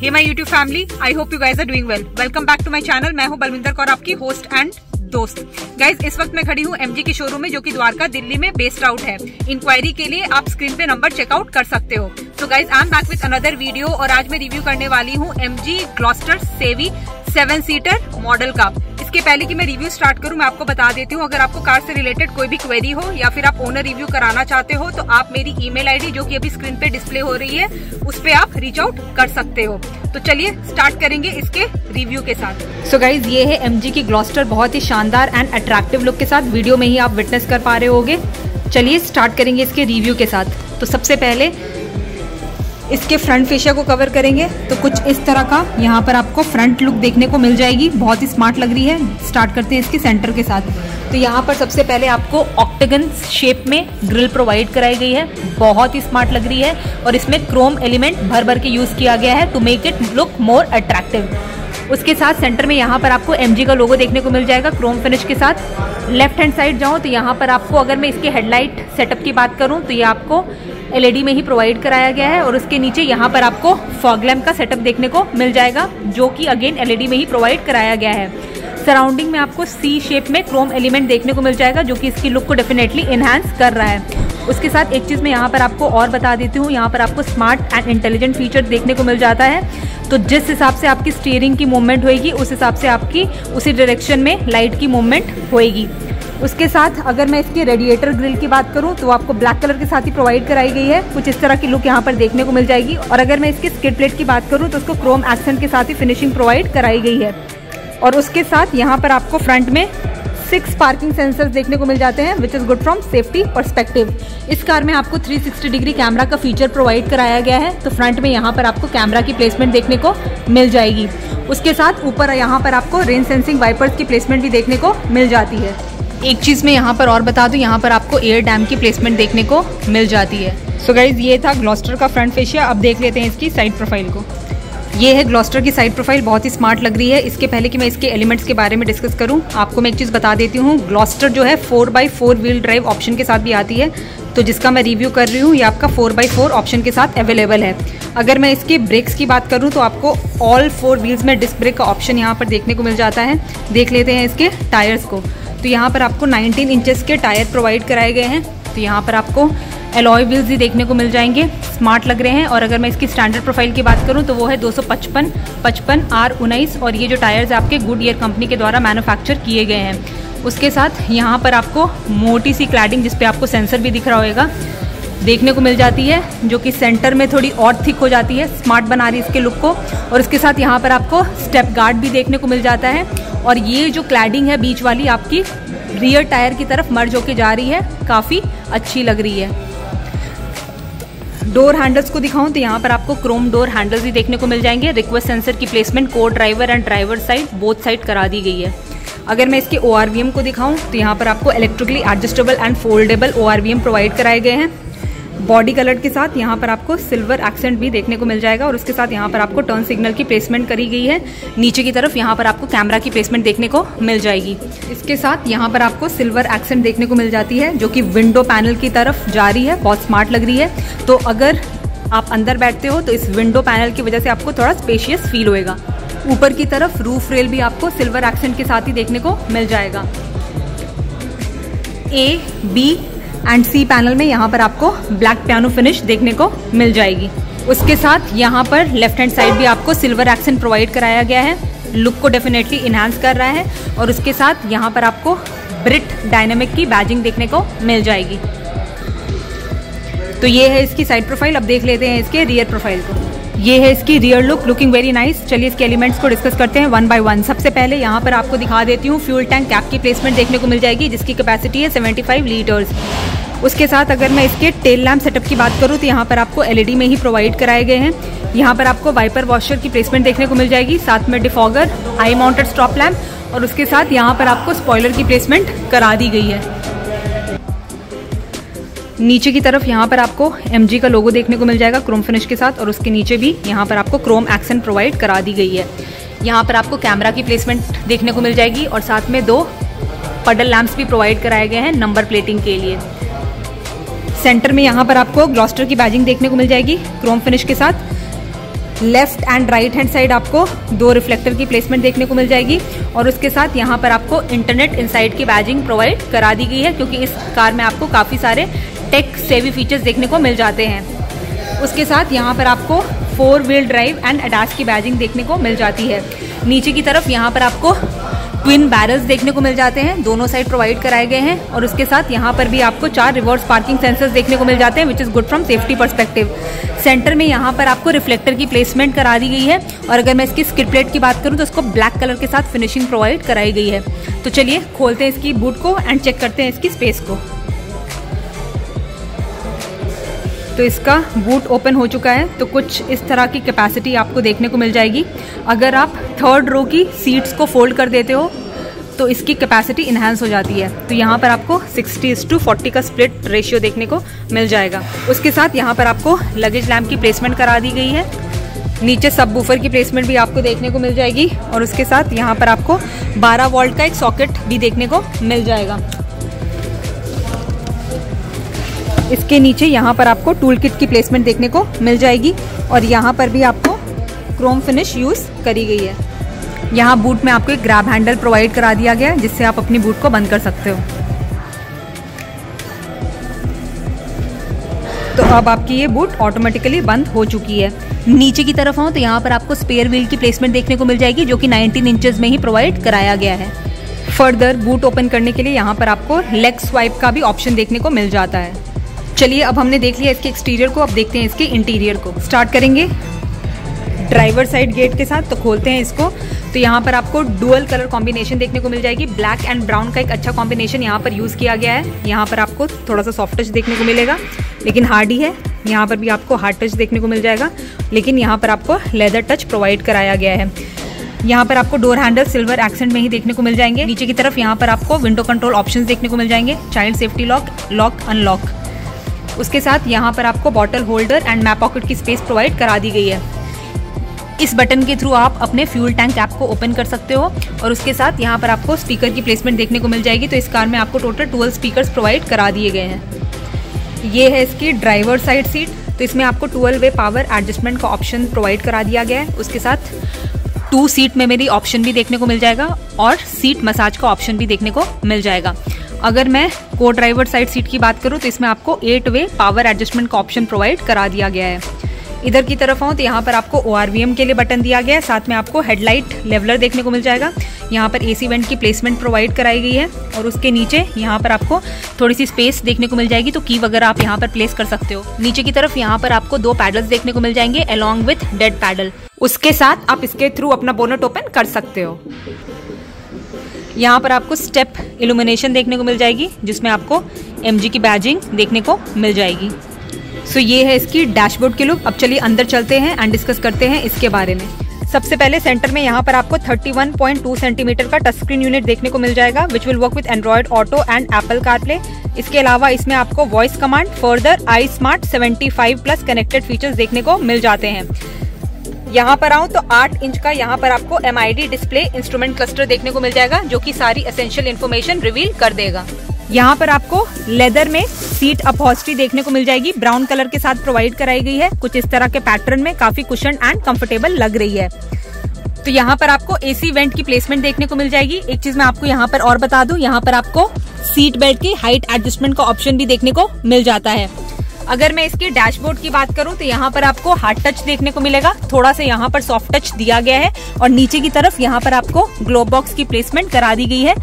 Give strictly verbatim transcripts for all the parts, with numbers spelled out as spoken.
Hey my YouTube family, I hope you guys are doing well. Welcome back to my channel. मैं हूँ बलविंदर कौर, आपकी host and दोस्त। Guys, इस वक्त मैं खड़ी हूँ एमजी के शोरूम में, जो कि द्वारका दिल्ली में बेस्ड आउट है। इंक्वायरी के लिए आप स्क्रीन पे नंबर चेकआउट कर सकते हो। तो guys, I am back with another video और आज मैं रिव्यू करने वाली हूँ MG Gloster Savvy seven seater model का। इसके पहले कि मैं रिव्यू स्टार्ट करूं, मैं आपको बता देती हूं, अगर आपको कार से रिलेटेड कोई भी क्वेरी हो या फिर आप ओनर रिव्यू कराना चाहते हो तो आप मेरी ईमेल आईडी, जो कि अभी स्क्रीन पे डिस्प्ले हो रही है, उस पे आप रीच आउट कर सकते हो। तो चलिए स्टार्ट करेंगे इसके रिव्यू के साथ। सो so गाइज, ये है एमजी की ग्लोस्टर, बहुत ही शानदार एंड अट्रैक्टिव लुक के साथ। वीडियो में ही आप विटनेस कर पा रहे होगे। चलिए स्टार्ट करेंगे इसके रिव्यू के साथ। तो सबसे पहले इसके फ्रंट फेशिया को कवर करेंगे तो कुछ इस तरह का यहाँ पर आपको फ्रंट लुक देखने को मिल जाएगी। बहुत ही स्मार्ट लग रही है। स्टार्ट करते हैं इसके सेंटर के साथ। तो यहाँ पर सबसे पहले आपको ऑक्टेगन शेप में ग्रिल प्रोवाइड कराई गई है। बहुत ही स्मार्ट लग रही है और इसमें क्रोम एलिमेंट भर भर के यूज़ किया गया है to make it look more attractive. उसके साथ सेंटर में यहाँ पर आपको एम जी का लोगो देखने को मिल जाएगा क्रोम फिनिश के साथ। लेफ्ट हैंड साइड जाऊँ तो यहाँ पर आपको, अगर मैं इसके हेडलाइट सेटअप की बात करूँ तो ये आपको एलईडी में ही प्रोवाइड कराया गया है और उसके नीचे यहाँ पर आपको फॉग लैम्प का सेटअप देखने को मिल जाएगा, जो कि अगेन एलईडी में ही प्रोवाइड कराया गया है। सराउंडिंग में आपको सी शेप में क्रोम एलिमेंट देखने को मिल जाएगा, जो कि इसकी लुक को डेफिनेटली इन्हांस कर रहा है। उसके साथ एक चीज़ मैं यहाँ पर आपको और बता देती हूँ, यहाँ पर आपको स्मार्ट एंड इंटेलिजेंट फीचर देखने को मिल जाता है। तो जिस हिसाब से आपकी स्टीयरिंग की मूवमेंट होएगी उस हिसाब से आपकी उसी डायरेक्शन में लाइट की मूवमेंट होएगी। उसके साथ अगर मैं इसके रेडिएटर ग्रिल की बात करूं तो आपको ब्लैक कलर के साथ ही प्रोवाइड कराई गई है। कुछ इस तरह की लुक यहां पर देखने को मिल जाएगी। और अगर मैं इसके स्किड प्लेट की बात करूं तो उसको क्रोम एक्सेंट के साथ ही फिनिशिंग प्रोवाइड कराई गई है। और उसके साथ यहाँ पर आपको फ्रंट में सिक्स पार्किंग सेंसर्स देखने को मिल जाते हैं, which is good from safety perspective. इस कार में आपको थ्री सिक्सटी डिग्री कैमरा का फीचर प्रोवाइड कराया गया है। तो फ्रंट में यहाँ पर आपको कैमरा की प्लेसमेंट देखने को मिल जाएगी। उसके साथ ऊपर यहाँ पर आपको रेन सेंसिंग वाइपर्स की प्लेसमेंट भी देखने को मिल जाती है। एक चीज़ मैं यहाँ पर और बता दूँ, यहाँ पर आपको एयर डैम की प्लेसमेंट देखने को मिल जाती है। सो गाइज, ये था ग्लोस्टर का फ्रंट फेशिया। अब देख लेते हैं इसकी साइड प्रोफाइल को। ये है ग्लोस्टर की साइड प्रोफाइल, बहुत ही स्मार्ट लग रही है। इसके पहले कि मैं इसके एलिमेंट्स के बारे में डिस्कस करूं, आपको मैं एक चीज़ बता देती हूं, ग्लोस्टर जो है four by four wheel drive option के साथ भी आती है। तो जिसका मैं रिव्यू कर रही हूं ये आपका फोर बाई फोर ऑप्शन के साथ अवेलेबल है। अगर मैं इसके ब्रेक्स की बात करूं तो आपको ऑल फोर व्हील्स में डिस्क ब्रेक का ऑप्शन यहाँ पर देखने को मिल जाता है। देख लेते हैं इसके टायर्स को। तो यहाँ पर आपको नाइनटीन इंचेस के टायर प्रोवाइड कराए गए हैं। तो यहाँ पर आपको एलॉय व्हील्स भी देखने को मिल जाएंगे, स्मार्ट लग रहे हैं। और अगर मैं इसकी स्टैंडर्ड प्रोफाइल की बात करूं तो वो है दो सौ पचपन पचपन आर उन्नीस। और ये जो टायर्स आपके गुड ईयर कंपनी के द्वारा मैन्युफैक्चर किए गए हैं। उसके साथ यहाँ पर आपको मोटी सी क्लैडिंग, जिसपे आपको सेंसर भी दिख रहा होगा, देखने को मिल जाती है, जो कि सेंटर में थोड़ी और थिक हो जाती है, स्मार्ट बना रही है इसके लुक को। और इसके साथ यहाँ पर आपको स्टेप गार्ड भी देखने को मिल जाता है। और ये जो क्लैडिंग है बीच वाली, आपकी रियर टायर की तरफ मर्ज होके जा रही है, काफ़ी अच्छी लग रही है। डोर हैंडल्स को दिखाऊं तो यहाँ पर आपको क्रोम डोर हैंडल्स भी देखने को मिल जाएंगे। रिक्वेस्ट सेंसर की प्लेसमेंट को driver and driver side both side करा दी गई है। अगर मैं इसके ओ आर वी एम को दिखाऊं तो यहाँ पर आपको electrically adjustable and foldable O R V M provide कराए गए हैं। बॉडी कलर के साथ यहाँ पर आपको सिल्वर एक्सेंट भी देखने को मिल जाएगा। और उसके साथ यहाँ पर आपको टर्न सिग्नल की प्लेसमेंट करी गई है। नीचे की तरफ यहाँ पर आपको कैमरा की प्लेसमेंट देखने को मिल जाएगी। इसके साथ यहाँ पर आपको सिल्वर एक्सेंट देखने को मिल जाती है, जो कि विंडो पैनल की तरफ जा रही है। बहुत स्मार्ट लग रही है। तो अगर आप अंदर बैठते हो तो इस विंडो पैनल की वजह से आपको थोड़ा स्पेशियस फील होएगा। ऊपर की तरफ रूफ रेल भी आपको सिल्वर एक्सेंट के साथ ही देखने को मिल जाएगा। A B and C panel में यहाँ पर आपको ब्लैक पियानो फिनिश देखने को मिल जाएगी। उसके साथ यहाँ पर लेफ्ट हैंड साइड भी आपको सिल्वर एक्सेंट प्रोवाइड कराया गया है, लुक को डेफिनेटली इन्हांस कर रहा है। और उसके साथ यहाँ पर आपको ब्रिट डायनेमिक की बैजिंग देखने को मिल जाएगी। तो ये है इसकी साइड प्रोफाइल। अब देख लेते हैं इसके रियर प्रोफाइल को। ये है इसकी rear look, looking very nice. चलिए इसके एलिमेंट्स को डिस्कस करते हैं वन बाय वन। सबसे पहले यहाँ पर आपको दिखा देती हूँ फ्यूल टैंक कैप की प्लेसमेंट देखने को मिल जाएगी, जिसकी कैपेसिटी है पचहत्तर लीटर्स। उसके साथ अगर मैं इसके टेल लैम्प सेटअप की बात करूँ तो यहाँ पर आपको एलईडी में ही प्रोवाइड कराए गए हैं। यहाँ पर आपको वाइपर वॉशर की प्लेसमेंट देखने को मिल जाएगी, साथ में defogger, high mounted stop lamp. और उसके साथ यहाँ पर आपको स्पॉइलर की प्लेसमेंट करा दी गई है। नीचे की तरफ यहाँ पर आपको एमजी का लोगो देखने को मिल जाएगा क्रोम फिनिश के साथ। और उसके नीचे भी यहाँ पर आपको क्रोम एक्सेंट प्रोवाइड करा दी गई है। यहाँ पर आपको कैमरा की प्लेसमेंट देखने को मिल जाएगी और साथ में दो पडल लैम्प्स भी प्रोवाइड कराए गए हैं नंबर प्लेटिंग के लिए। सेंटर में यहाँ पर आपको ग्लोस्टर की बैजिंग देखने को मिल जाएगी क्रोम फिनिश के साथ। Left and right hand side आपको दो रिफ्लेक्टर की प्लेसमेंट देखने को मिल जाएगी और उसके साथ यहाँ पर आपको इंटरनेट इनसाइड की बैजिंग प्रोवाइड करा दी गई है, क्योंकि इस कार में आपको काफ़ी सारे टेक सेवी फीचर्स देखने को मिल जाते हैं। उसके साथ यहाँ पर आपको four wheel drive and ADAS की बैजिंग देखने को मिल जाती है। नीचे की तरफ यहाँ पर आपको ट्विन बैरल्स देखने को मिल जाते हैं, दोनों साइड प्रोवाइड कराए गए हैं और उसके साथ यहाँ पर भी आपको चार रिवर्स पार्किंग सेंसर्स देखने को मिल जाते हैं, which is good from safety perspective. Centre में यहाँ पर आपको रिफ्लेक्टर की प्लेसमेंट करा दी गई है और अगर मैं इसकी स्किड प्लेट की बात करूँ तो इसको ब्लैक कलर के साथ फिनिशिंग प्रोवाइड कराई गई है। तो चलिए खोलते हैं इसकी बूट को एंड चेक करते हैं इसकी स्पेस को। तो इसका बूट ओपन हो चुका है, तो कुछ इस तरह की कैपेसिटी आपको देखने को मिल जाएगी। अगर आप थर्ड रो की सीट्स को फोल्ड कर देते हो तो इसकी कैपेसिटी इन्हांस हो जाती है। तो यहाँ पर आपको सिक्सटी टू फोर्टी का स्प्लिट रेशियो देखने को मिल जाएगा। उसके साथ यहाँ पर आपको लगेज लैम्प की प्लेसमेंट करा दी गई है, नीचे सब वूफर की प्लेसमेंट भी आपको देखने को मिल जाएगी और उसके साथ यहाँ पर आपको बारह वोल्ट का एक सॉकेट भी देखने को मिल जाएगा। इसके नीचे यहाँ पर आपको टूल किट की प्लेसमेंट देखने को मिल जाएगी और यहाँ पर भी आपको क्रोम फिनिश यूज़ करी गई है। यहाँ बूट में आपको एक ग्रैब हैंडल प्रोवाइड करा दिया गया है, जिससे आप अपनी बूट को बंद कर सकते हो। तो अब आपकी ये बूट ऑटोमेटिकली बंद हो चुकी है। नीचे की तरफ आऊँ तो यहाँ पर आपको स्पेयर व्हील की प्लेसमेंट देखने को मिल जाएगी, जो कि नाइनटीन इंचज़ में ही प्रोवाइड कराया गया है। फर्दर बूट ओपन करने के लिए यहाँ पर आपको लेग स्वाइप का भी ऑप्शन देखने को मिल जाता है। चलिए अब हमने देख लिया इसके एक्सटीरियर को, अब देखते हैं इसके इंटीरियर को। स्टार्ट करेंगे ड्राइवर साइड गेट के साथ। तो खोलते हैं इसको, तो यहाँ पर आपको डुअल कलर कॉम्बिनेशन देखने को मिल जाएगी। ब्लैक एंड ब्राउन का एक अच्छा कॉम्बिनेशन यहाँ पर यूज़ किया गया है। यहाँ पर आपको थोड़ा सा सॉफ्ट टच देखने को मिलेगा लेकिन हार्ड ही है। यहाँ पर भी आपको हार्ड टच देखने को मिल जाएगा लेकिन यहाँ पर आपको लेदर टच प्रोवाइड कराया गया है। यहाँ पर आपको डोर हैंडल सिल्वर एक्सेंट में ही देखने को मिल जाएंगे। नीचे की तरफ यहाँ पर आपको विंडो कंट्रोल ऑप्शन देखने को मिल जाएंगे, child safety lock, lock unlock. उसके साथ यहाँ पर आपको bottle holder and map pocket की स्पेस प्रोवाइड करा दी गई है। इस बटन के थ्रू आप अपने फ्यूल टैंक ऐप को ओपन कर सकते हो और उसके साथ यहाँ पर आपको स्पीकर की प्लेसमेंट देखने को मिल जाएगी। तो इस कार में आपको टोटल ट्वेल्व स्पीकर्स प्रोवाइड करा दिए गए हैं। ये है इसकी ड्राइवर साइड सीट, तो इसमें आपको ट्वेल्व वे पावर एडजस्टमेंट का ऑप्शन प्रोवाइड करा दिया गया है। उसके साथ टू सीट मेमोरी ऑप्शन भी देखने को मिल जाएगा और सीट मसाज का ऑप्शन भी देखने को मिल जाएगा। अगर मैं को ड्राइवर साइड सीट की बात करूं तो इसमें आपको एट वे पावर एडजस्टमेंट का ऑप्शन प्रोवाइड करा दिया गया है। इधर की तरफ आऊँ तो यहाँ पर आपको ओ आर वी एम के लिए बटन दिया गया है, साथ में आपको हेडलाइट लेवलर देखने को मिल जाएगा। यहाँ पर ए सी वेंट की प्लेसमेंट प्रोवाइड कराई गई है और उसके नीचे यहाँ पर आपको थोड़ी सी स्पेस देखने को मिल जाएगी, तो की वगैरह आप यहाँ पर प्लेस कर सकते हो। नीचे की तरफ यहाँ पर आपको दो पैडल्स देखने को मिल जाएंगे अलॉन्ग विथ डेड पैडल। उसके साथ आप इसके थ्रू अपना बोनट ओपन कर सकते हो। यहाँ पर आपको स्टेप इल्यूमिनेशन देखने को मिल जाएगी, जिसमें आपको एम जी की बैजिंग देखने को मिल जाएगी। सो so, ये है इसकी डैशबोर्ड की लुक। अब चलिए अंदर चलते हैं एंड डिस्कस करते हैं इसके बारे में। सबसे पहले सेंटर में यहाँ पर आपको thirty one point two centimetre का टच स्क्रीन यूनिट देखने को मिल जाएगा, which will work with Android auto and Apple CarPlay. इसके अलावा इसमें आपको voice command, further i smart seventy five plus connected features देखने को मिल जाते हैं। यहाँ पर आऊँ तो आठ इंच का यहाँ पर आपको M I D display instrument cluster देखने को मिल जाएगा, जो कि सारी एसेंशियल इन्फॉर्मेशन रिवील कर देगा। यहाँ पर आपको लेदर में सीट अपहोस्ट्री देखने को मिल जाएगी, ब्राउन कलर के साथ प्रोवाइड कराई गई है। कुछ इस तरह के पैटर्न में काफी कुशन एंड कंफर्टेबल लग रही है। तो यहाँ पर आपको एसी वेंट की प्लेसमेंट देखने को मिल जाएगी। एक चीज मैं आपको यहाँ पर और बता दूँ, यहाँ पर आपको सीट बेल्ट की हाइट एडजस्टमेंट का ऑप्शन भी देखने को मिल जाता है। अगर मैं इसके डैशबोर्ड की बात करूं तो यहाँ पर आपको हार्ड टच देखने को मिलेगा, थोड़ा सा यहाँ पर सॉफ्ट टच दिया गया है और नीचे की तरफ यहाँ पर आपको ग्लोव बॉक्स की प्लेसमेंट करा दी गई है,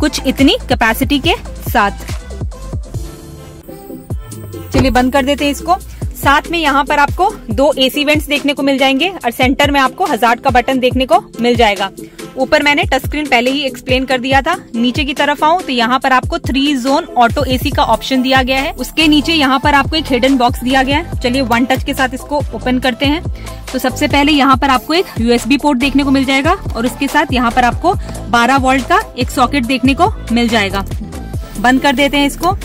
कुछ इतनी कैपेसिटी के साथ। चलिए बंद कर देते हैं इसको। साथ में यहाँ पर आपको दो एसी वेंट्स देखने को मिल जाएंगे और सेंटर में आपको हजार्ड का बटन देखने को मिल जाएगा। ऊपर मैंने टच स्क्रीन पहले ही एक्सप्लेन कर दिया था। नीचे की तरफ आऊँ तो यहाँ पर आपको थ्री जोन ऑटो एसी का ऑप्शन दिया गया है। उसके नीचे यहाँ पर आपको एक हिडन बॉक्स दिया गया है। चलिए वन टच के साथ इसको ओपन करते हैं। तो सबसे पहले यहाँ पर आपको एक यूएसबी पोर्ट देखने को मिल जाएगा और उसके साथ यहाँ पर आपको बारह वोल्ट का एक सॉकेट देखने को मिल जाएगा। बंद कर देते हैं इसको।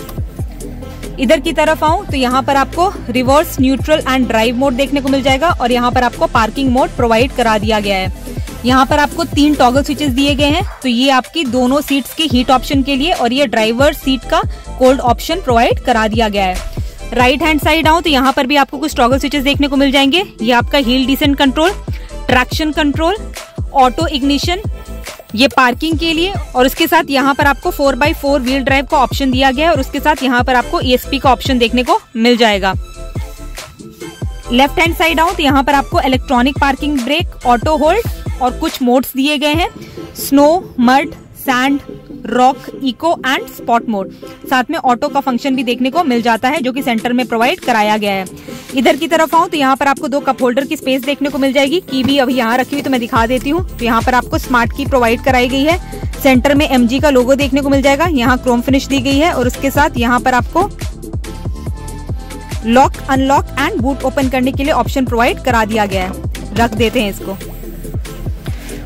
इधर की तरफ आऊँ तो यहाँ पर आपको reverse, neutral and drive mode देखने को मिल जाएगा और यहाँ पर आपको पार्किंग मोड प्रोवाइड करा दिया गया है। यहाँ पर आपको तीन टॉगल स्विचेस दिए गए हैं, तो ये आपकी दोनों सीट्स के हीट ऑप्शन के लिए और ये ड्राइवर सीट का कोल्ड ऑप्शन प्रोवाइड करा दिया गया है। राइट हैंड साइड आओ तो यहाँ पर भी आपको कुछ टॉगल स्विचेस देखने को मिल जाएंगे। ये आपका hill descent control, traction control, auto ignition, ये पार्किंग के लिए, और उसके साथ यहाँ पर आपको four by four wheel drive का ऑप्शन दिया गया है और उसके साथ यहाँ पर आपको ई एस पी का ऑप्शन देखने को मिल जाएगा। लेफ्ट हैंड साइड आओ तो यहाँ पर आपको electronic parking brake, auto hold और कुछ मोड्स दिए गए हैं, snow, mud, sand, rock, eco and sport mode. साथ में ऑटो का फंक्शन भी देखने को मिल जाता है जो कि सेंटर में प्रोवाइड कराया गया है। इधर की तरफ आऊँ तो यहाँ पर आपको दो कप होल्डर की स्पेस देखने को मिल जाएगी। की भी अभी यहाँ रखी हुई तो मैं दिखा देती हूँ। तो यहाँ पर आपको स्मार्ट की प्रोवाइड कराई गई है। सेंटर में एम जी का लोगो देखने को मिल जाएगा। यहाँ क्रोम फिनिश दी गई है और उसके साथ यहाँ पर आपको lock, unlock and boot open करने के लिए ऑप्शन प्रोवाइड करा दिया गया है। रख देते हैं इसको।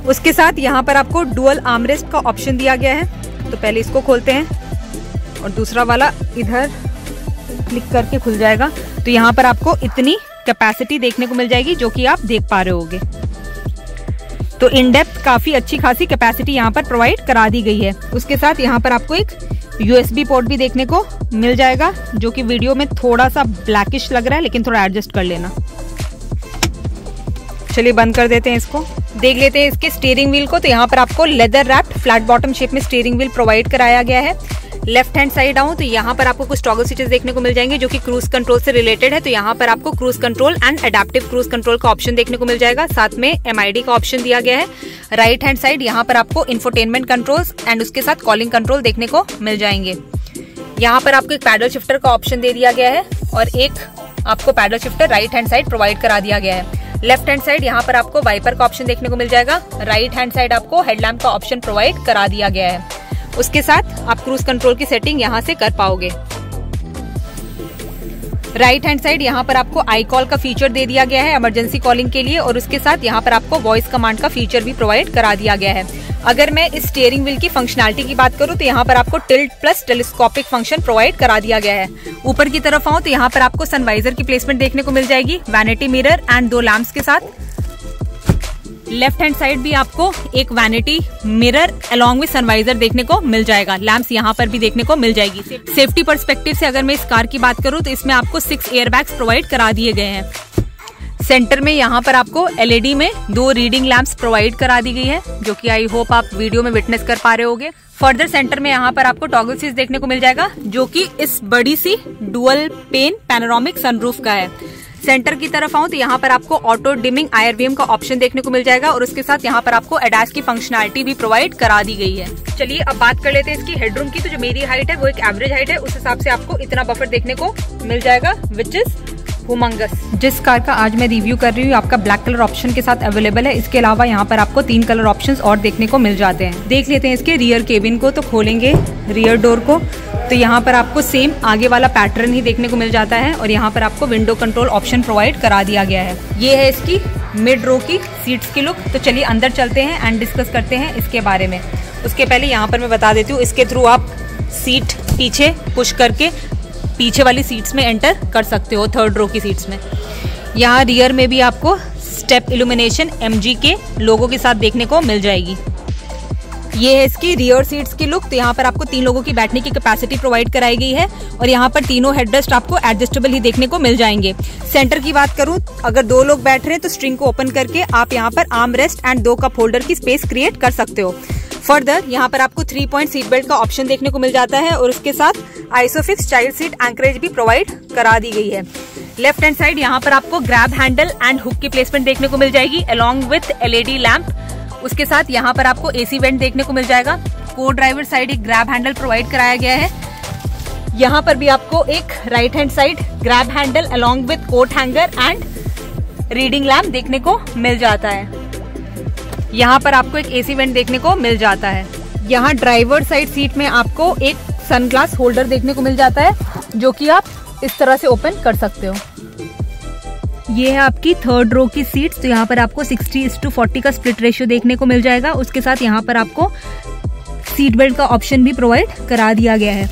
उसके साथ यहाँ पर आपको डुअल आर्मरेस्ट का ऑप्शन दिया गया है। तो पहले इसको खोलते हैं और दूसरा वाला इधर क्लिक करके खुल जाएगा। तो यहाँ पर आपको इतनी कैपेसिटी देखने को मिल जाएगी जो कि आप देख पा रहे होगे। तो इन डेप्थ काफ़ी अच्छी खासी कैपेसिटी यहाँ पर प्रोवाइड करा दी गई है। उसके साथ यहाँ पर आपको एक यू एस बी पोर्ट भी देखने को मिल जाएगा जो कि वीडियो में थोड़ा सा ब्लैकिश लग रहा है, लेकिन थोड़ा एडजस्ट कर लेना। चलिए बंद कर देते हैं इसको। देख लेते हैं इसके स्टीयरिंग व्हील को। तो यहाँ पर आपको leather wrapped flat bottom shape में स्टीयरिंग व्हील प्रोवाइड कराया गया है। लेफ्ट हैंड साइड आऊँ तो यहाँ पर आपको कुछ टॉगल स्विचेस देखने को मिल जाएंगे जो कि क्रूज कंट्रोल से रिलेटेड है। तो यहाँ पर आपको cruise control and adaptive cruise control का ऑप्शन देखने को मिल जाएगा। साथ में एम आई डी का ऑप्शन दिया गया है। राइट हैंड साइड यहाँ पर आपको इंफोटेनमेंट कंट्रोल्स एंड उसके साथ कॉलिंग कंट्रोल देखने को मिल जाएंगे। यहाँ पर आपको एक पैडल शिफ्टर का ऑप्शन दे दिया गया है और एक आपको paddle shifter right hand side provide करा दिया गया है। लेफ्ट हैंड साइड यहाँ पर आपको वाइपर का ऑप्शन देखने को मिल जाएगा। राइट हैंड साइड आपको हेडलैम्प का ऑप्शन प्रोवाइड करा दिया गया है। उसके साथ आप क्रूज कंट्रोल की सेटिंग यहाँ से कर पाओगे। राइट हैंड साइड यहाँ पर आपको आई कॉल का फीचर दे दिया गया है इमरजेंसी कॉलिंग के लिए, और उसके साथ यहाँ पर आपको वॉइस कमांड का फीचर भी प्रोवाइड करा दिया गया है। अगर मैं इस स्टीयरिंग व्हील की फंक्शनैलिटी की बात करूँ तो यहाँ पर आपको tilt plus telescopic function provide करा दिया गया है। ऊपर की तरफ आऊँ तो यहाँ पर आपको सनवाइजर की प्लेसमेंट देखने को मिल जाएगी, वैनिटी मिरर एंड दो लैम्प्स के साथ। लेफ्ट हैंड साइड भी आपको एक vanity mirror along with sun visor देखने को मिल जाएगा। लैम्प्स यहाँ पर भी देखने को मिल जाएगी। सेफ्टी परस्पेक्टिव से अगर मैं इस कार की बात करूँ तो इसमें आपको सिक्स एयरबैग्स प्रोवाइड करा दिए गए हैं। सेंटर में यहाँ पर आपको एल ई डी में दो रीडिंग लैंप्स प्रोवाइड करा दी गई है जो कि आई होप आप वीडियो में विटनेस कर पा रहे होगे। फर्दर सेंटर में यहाँ पर आपको टॉगल स्विच देखने को मिल जाएगा जो कि इस बड़ी सी डुअल पेन पैनोरामिक सनरूफ का है। सेंटर की तरफ आऊँ तो यहाँ पर आपको auto dimming I R V M का ऑप्शन देखने को मिल जाएगा और उसके साथ यहाँ पर आपको एडास की फंक्शनैलिटी भी प्रोवाइड करा दी गई है। चलिए अब बात कर लेते हैं इसकी हेडरूम की। तो जो मेरी हाइट है वो एक एवरेज हाइट है, उस हिसाब से आपको इतना बफर देखने को मिल जाएगा विच इज हुमंगस। जिस कार का आज मैं रिव्यू कर रही हूँ आपका ब्लैक कलर ऑप्शन के साथ अवेलेबल है। इसके अलावा यहाँ पर आपको तीन कलर ऑप्शंस और देखने को मिल जाते हैं। देख लेते हैं इसके रियर केबिन को। तो खोलेंगे रियर डोर को तो यहाँ पर आपको सेम आगे वाला पैटर्न ही देखने को मिल जाता है और यहाँ पर आपको विंडो कंट्रोल ऑप्शन प्रोवाइड करा दिया गया है। ये है इसकी मिड रो की सीट्स की लुक। तो चलिए अंदर चलते हैं एंड डिस्कस करते हैं इसके बारे में। उसके पहले यहाँ पर मैं बता देती हूँ इसके थ्रू आप सीट पीछे पुश करके पीछे वाली सीट्स में एंटर कर सकते हो, थर्ड रो की सीट्स में। यहाँ रियर में भी आपको स्टेप इल्यूमिनेशन एम जी के लोगों के साथ देखने को मिल जाएगी। ये है इसकी रियर सीट्स की लुक। तो यहाँ पर आपको तीन लोगों की बैठने की कैपेसिटी प्रोवाइड कराई गई है और यहाँ पर तीनों हेडरेस्ट आपको एडजस्टेबल ही देखने को मिल जाएंगे। सेंटर की बात करूँ अगर दो लोग बैठ रहे हैं तो स्ट्रिंग को ओपन करके आप यहाँ पर आर्म रेस्ट एंड दो कप होल्डर की स्पेस क्रिएट कर सकते हो। फर्दर यहाँ पर आपको थ्री पॉइंट सीट बेल्ट का ऑप्शन देखने को मिल जाता है और उसके साथ आइसोफिक्स चाइल्ड सीट एंकरेज भी प्रोवाइड करा दी गई है। लेफ्ट हैंड साइड यहाँ पर आपको ग्रैब हैंडल एंड हुक की प्लेसमेंट देखने को मिल जाएगी along with L E D lamp. उसके साथ यहाँ पर आपको ए सी वेंट देखने को मिल जाएगा। को ड्राइवर साइड एक ग्रैब हैंडल प्रोवाइड कराया गया है। यहाँ पर भी आपको एक right hand side grab handle along with coat hanger and reading lamp देखने को मिल जाता है। यहाँ पर आपको एक ए सी वेंट देखने को मिल जाता है। यहाँ ड्राइवर साइड सीट में आपको एक सनग्लास होल्डर देखने को मिल जाता है जो कि आप इस तरह से ओपन कर सकते हो। ये है आपकी थर्ड रो की सीट्स। तो यहाँ पर आपको सिक्सटी इस टू फोर्टी का स्प्लिट रेशियो देखने को मिल जाएगा। उसके साथ यहाँ पर आपको सीट बेल्ट का ऑप्शन भी प्रोवाइड करा दिया गया है।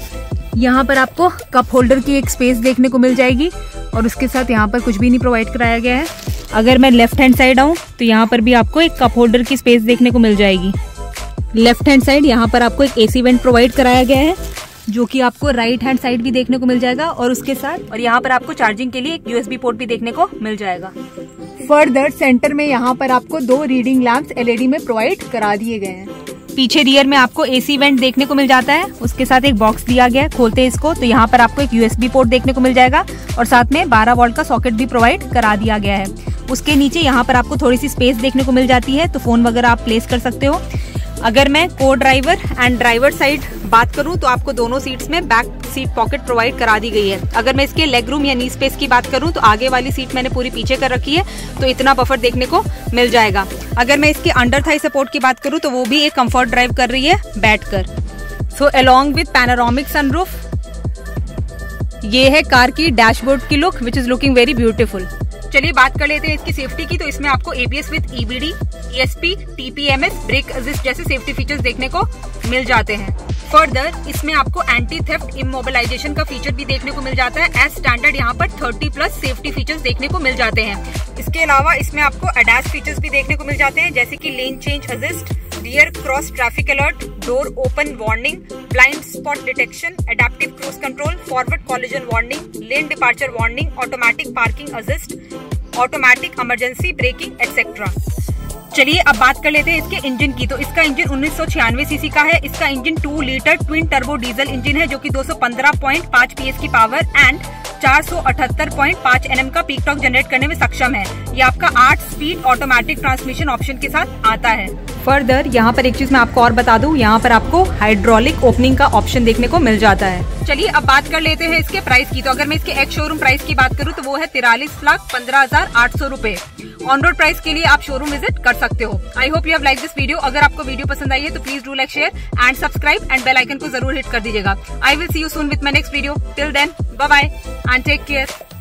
यहाँ पर आपको कप होल्डर की एक स्पेस देखने को मिल जाएगी और उसके साथ यहाँ पर कुछ भी नहीं प्रोवाइड कराया गया है। अगर मैं लेफ्ट हैंड साइड आऊँ तो यहाँ पर भी आपको एक कप होल्डर की स्पेस देखने को मिल जाएगी। लेफ्ट हैंड साइड यहाँ पर आपको एक ए सी वेंट प्रोवाइड कराया गया है। जो कि आपको राइट हैंड साइड भी देखने को मिल जाएगा और उसके साथ और यहाँ पर आपको चार्जिंग के लिए एक यूएसबी पोर्ट भी देखने को मिल जाएगा। फर्दर सेंटर में यहाँ पर आपको दो रीडिंग लैंप्स एलईडी में प्रोवाइड करा दिए गए हैं। पीछे रियर में आपको एसी वेंट देखने को मिल जाता है, उसके साथ एक बॉक्स दिया गया है। खोलते हैं इसको तो यहाँ पर आपको एक यूएसबी पोर्ट देखने को मिल जाएगा और साथ में बारह वोल्ट का सॉकेट भी प्रोवाइड करा दिया गया है। उसके नीचे यहाँ पर आपको थोड़ी सी स्पेस देखने को मिल जाती है तो फोन वगैरह आप प्लेस कर सकते हो। अगर मैं को ड्राइवर एंड ड्राइवर साइड बात करूं तो आपको दोनों सीट्स में बैक सीट पॉकेट प्रोवाइड करा दी गई है। अगर मैं इसके लेग रूम या नी स्पेस की बात करूं तो आगे वाली सीट मैंने पूरी पीछे कर रखी है तो इतना बफर देखने को मिल जाएगा। अगर मैं इसके अंडर थाई सपोर्ट की बात करूं तो वो भी एक कंफर्ट ड्राइव कर रही है बैठकर। So along with panoramic sunroof ये है कार की डैशबोर्ड की look which is looking very beautiful. चलिए बात कर लेते हैं इसकी सेफ्टी की। तो इसमें आपको ABS with EBD, ESP, TPMS, brake assist जैसे सेफ्टी फीचर्स देखने को मिल जाते हैं। फर्दर इसमें आपको एंटी थेफ्ट इमोबिलाइजेशन का फीचर भी देखने को मिल जाता है। एज स्टैंडर्ड यहाँ पर तीस प्लस सेफ्टी फीचर्स देखने को मिल जाते हैं। इसके अलावा इसमें आपको एडास फीचर्स भी देखने को मिल जाते हैं जैसे कि lane change assist, rear cross traffic alert, door open warning, blind spot detection, adaptive cruise control, forward collision warning, lane departure warning, automatic parking assist, automatic emergency braking etcetera. चलिए अब बात कर लेते हैं इसके इंजन की। तो इसका इंजन उन्नीस सौ छियानवे सीसी का है। इसका इंजन दो litre twin turbo diesel engine है जो कि दो सौ पंद्रह पॉइंट पाँच पीएस की पावर एंड चार सौ अठहत्तर पॉइंट पाँच एनएम का पीक टॉर्क जनरेट करने में सक्षम है। ये आपका आठ स्पीड ऑटोमेटिक ट्रांसमिशन ऑप्शन के साथ आता है। फर्दर यहाँ पर एक चीज मैं आपको और बता दूं, यहाँ पर आपको हाइड्रोलिक ओपनिंग का ऑप्शन देखने को मिल जाता है। चलिए अब बात कर लेते हैं इसके प्राइस की। तो अगर मैं इसके एक्स शोरूम प्राइस की बात करूँ तो वो है तिरालीस लाख पंद्रह हजार आठ सौ रूपए। ऑन रोड प्राइस के लिए आप शोरूम विजिट कर सकते हो। I hope you have like this video. अगर आपको वीडियो पसंद आई है तो please do like, share and subscribe and bell icon को जरूर हिट कर दीजिएगा। I will see you soon with my next video. Till then bye bye and take care.